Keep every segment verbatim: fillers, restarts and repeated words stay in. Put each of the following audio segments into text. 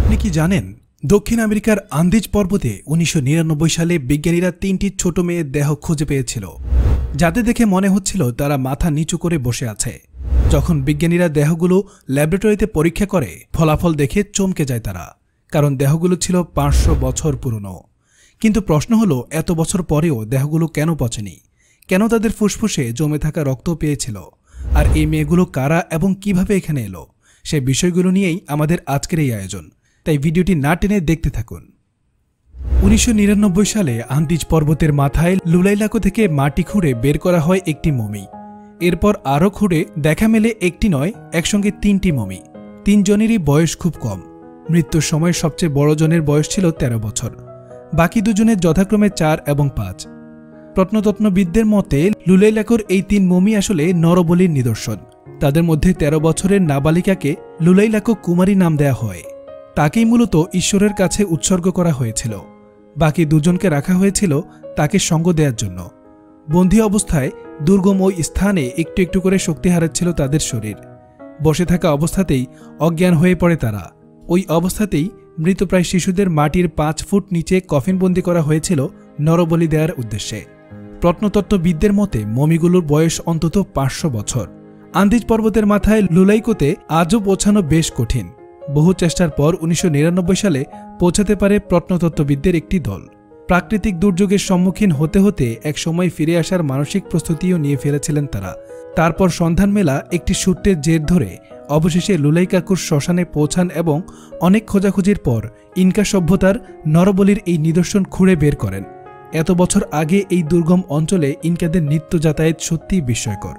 আপনি কি জানেন দক্ষিণ আমেরিকার আন্দিজ পর্বতে উনিশশো নিরানব্বই সালে বিজ্ঞানীরা তিনটি ছোট মেয়ের দেহ খুঁজে পেয়েছিল যাদের দেখে মনে হচ্ছিল তারা মাথা নিচু করে বসে আছে। যখন বিজ্ঞানীরা দেহগুলো ল্যাবরেটরিতে পরীক্ষা করে ফলাফল দেখে চমকে যায় তারা, কারণ দেহগুলো ছিল পাঁচশো বছর পুরনো। কিন্তু প্রশ্ন হলো এত বছর পরেও দেহগুলো কেন পচেনি, কেন তাদের ফুসফুসে জমে থাকা রক্ত পেয়েছিল, আর এই মেয়েগুলো কারা এবং কিভাবে এখানে এলো, সে বিষয়গুলো নিয়েই আমাদের আজকের এই আয়োজন। তাই ভিডিওটি না টেনে দেখতে থাকুন। উনিশশো নিরানব্বই সালে আন্দিজ পর্বতের মাথায় লুলাইলাকো থেকে মাটি খুঁড়ে বের করা হয় একটি মমি। এরপর আরও খুঁড়ে দেখা মেলে একটি নয়, একসঙ্গে তিনটি মমি। তিনজনেরই বয়স খুব কম। মৃত্যুর সময় সবচেয়ে বড় জনের বয়স ছিল তেরো বছর, বাকি দুজনের যথাক্রমে চার এবং পাঁচ। প্রত্নতত্ত্ববিদদের মতে লুলাইলাকোর এই তিন মমি আসলে নরবলির নিদর্শন। তাদের মধ্যে তেরো বছরের নাবালিকাকে লুলাইলাকো কুমারী নাম দেয়া হয়, তাকেই মূলত ঈশ্বরের কাছে উৎসর্গ করা হয়েছিল। বাকি দুজনকে রাখা হয়েছিল তাকে সঙ্গ দেওয়ার জন্য। বন্দী অবস্থায় দুর্গম ওই স্থানে একটু একটু করে শক্তি হারাচ্ছিল তাদের শরীর। বসে থাকা অবস্থাতেই অজ্ঞান হয়ে পড়ে তারা। ওই অবস্থাতেই মৃতপ্রায় শিশুদের মাটির পাঁচ ফুট নিচে কফিনবন্দি করা হয়েছিল নরবলি দেওয়ার উদ্দেশ্যে। প্রত্নতত্ত্ববিদদের মতে মমিগুলোর বয়স অন্তত পাঁচশো বছর। আন্দিজ পর্বতের মাথায় লুলাইলাকোতে আজও পৌঁছানো বেশ কঠিন। বহু চেষ্টার পর উনিশশো নিরানব্বই সালে পৌঁছাতে পারে প্রত্নতত্ত্ববিদদের একটি দল। প্রাকৃতিক দুর্যোগের সম্মুখীন হতে হতে একসময় ফিরে আসার মানসিক প্রস্তুতিও নিয়ে ফেলেছিলেন তারা। তারপর সন্ধান মেলা একটি সূত্রের জের ধরে অবশেষে লুলাইলাকোর শ্মশানে পৌঁছান এবং অনেক খোঁজাখুঁজির পর ইনকা সভ্যতার নরবলির এই নিদর্শন খুঁড়ে বের করেন। এত বছর আগে এই দুর্গম অঞ্চলে ইনকাদের নিত্য যাতায়াত সত্যিই বিস্ময়কর।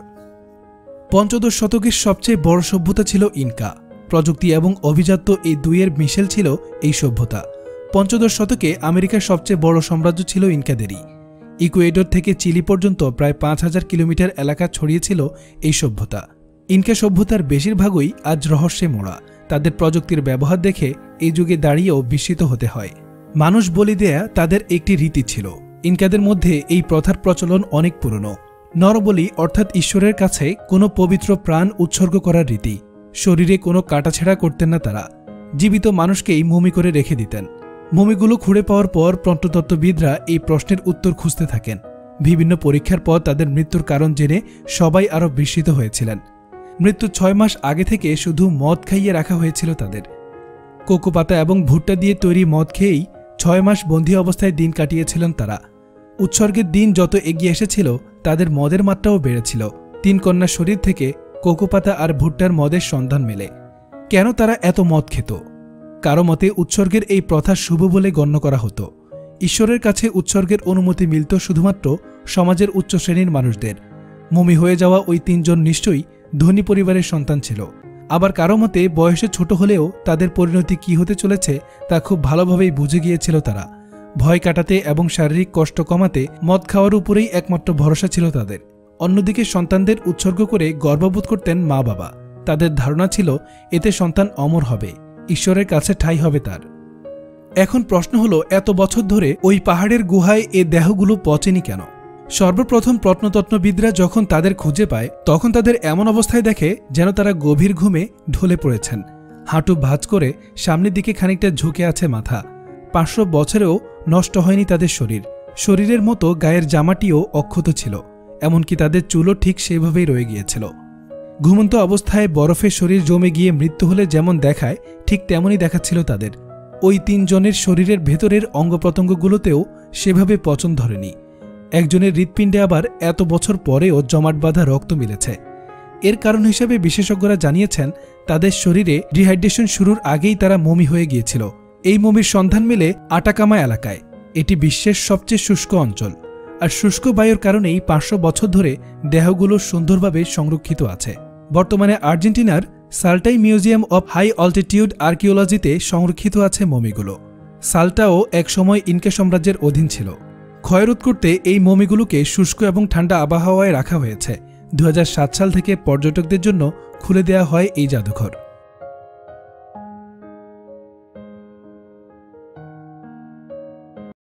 পঞ্চদশ শতকের সবচেয়ে বড় সভ্যতা ছিল ইনকা। প্রযুক্তি এবং অভিজাত্য এই দুইয়ের মিশেল ছিল এই সভ্যতা। পঞ্চদশ শতকে আমেরিকার সবচেয়ে বড় সাম্রাজ্য ছিল ইনকাদেরই। ইকুয়েডর থেকে চিলি পর্যন্ত প্রায় পাঁচ হাজার কিলোমিটার এলাকা ছড়িয়েছিল এই সভ্যতা। ইনকা সভ্যতার বেশিরভাগই আজ রহস্যে মোড়া। তাদের প্রযুক্তির ব্যবহার দেখে এই যুগে দাঁড়িয়েও বিস্মিত হতে হয়। মানুষ বলি দেয়া তাদের একটি রীতি ছিল। ইনকাদের মধ্যে এই প্রথার প্রচলন অনেক পুরনো। নরবলি অর্থাৎ ঈশ্বরের কাছে কোনো পবিত্র প্রাণ উৎসর্গ করার রীতি। শরীরে কোনো কাটাছেঁড়া করতেন না তারা, জীবিত মানুষকেই মমি করে রেখে দিতেন। মমিগুলো খুঁড়ে পাওয়ার পর প্রত্নতত্ত্ববিদরা এই প্রশ্নের উত্তর খুঁজতে থাকেন। বিভিন্ন পরীক্ষার পর তাদের মৃত্যুর কারণ জেনে সবাই আরও বিস্মিত হয়েছিলেন। মৃত্যুর ছয় মাস আগে থেকে শুধু মদ খাইয়ে রাখা হয়েছিল তাদের। কোকো পাতা এবং ভুট্টা দিয়ে তৈরি মদ খেয়েই ছয় মাস বন্দী অবস্থায় দিন কাটিয়েছিলেন তারা। উৎসর্গের দিন যত এগিয়ে এসেছিল তাদের মদের মাত্রাও বেড়েছিল। তিন কন্যার শরীর থেকে কোকো পাতা আর ভুট্টার মদের সন্ধান মেলে। কেন তারা এত মদ খেত? কারো মতে উৎসর্গের এই প্রথা শুভ বলে গণ্য করা হতো। ঈশ্বরের কাছে উৎসর্গের অনুমতি মিলত শুধুমাত্র সমাজের উচ্চ শ্রেণীর মানুষদের। মমি হয়ে যাওয়া ওই তিনজন নিশ্চয়ই ধনী পরিবারের সন্তান ছিল। আবার কারো মতে বয়সে ছোট হলেও তাদের পরিণতি কী হতে চলেছে তা খুব ভালোভাবেই বুঝে গিয়েছিল তারা। ভয় কাটাতে এবং শারীরিক কষ্ট কমাতে মদ খাওয়ার উপরেই একমাত্র ভরসা ছিল তাদের। অন্যদিকে সন্তানদের উৎসর্গ করে গর্ববোধ করতেন মা বাবা। তাদের ধারণা ছিল এতে সন্তান অমর হবে, ঈশ্বরের কাছে ঠাঁই হবে তার। এখন প্রশ্ন হলো এত বছর ধরে ওই পাহাড়ের গুহায় এ দেহগুলো পচেনি কেন? সর্বপ্রথম প্রত্নতত্ত্ববিদরা যখন তাদের খুঁজে পায় তখন তাদের এমন অবস্থায় দেখে যেন তারা গভীর ঘুমে ঢলে পড়েছেন। হাঁটু ভাঁজ করে সামনের দিকে খানিকটা ঝুঁকে আছে মাথা। পাঁচশো বছরেও নষ্ট হয়নি তাদের শরীর। শরীরের মতো গায়ের জামাটিও অক্ষত ছিল, এমনকি তাদের চুলও ঠিক সেভাবেই রয়ে গিয়েছিল। ঘুমন্ত অবস্থায় বরফে শরীর জমে গিয়ে মৃত্যু হলে যেমন দেখায় ঠিক তেমনই দেখাচ্ছিল তাদের। ওই তিনজনের শরীরের ভেতরের অঙ্গপ্রত্যঙ্গগুলোতেও সেভাবে পচন ধরেনি। একজনের হৃৎপিণ্ডে আবার এত বছর পরেও জমাট বাঁধা রক্ত মিলেছে। এর কারণ হিসেবে বিশেষজ্ঞরা জানিয়েছেন তাদের শরীরে ডিহাইড্রেশন শুরুর আগেই তারা মমি হয়ে গিয়েছিল। এই মমির সন্ধান মেলে আটাকামা এলাকায়। এটি বিশ্বের সবচেয়ে শুষ্ক অঞ্চল, আর শুষ্ক বায়ুর কারণেই পাঁচশো বছর ধরে দেহগুলো সুন্দরভাবে সংরক্ষিত আছে। বর্তমানে আর্জেন্টিনার সাল্টাই মিউজিয়াম অব হাই অল্টিটিউড আর্কিওলজিতে সংরক্ষিত আছে মমিগুলো। সাল্টাও একসময় ইনকা সাম্রাজ্যের অধীন ছিল। ক্ষয়রোধ করতে এই মমিগুলোকে শুষ্ক এবং ঠান্ডা আবহাওয়ায় রাখা হয়েছে। দু হাজার সাত সাল থেকে পর্যটকদের জন্য খুলে দেয়া হয় এই জাদুঘর।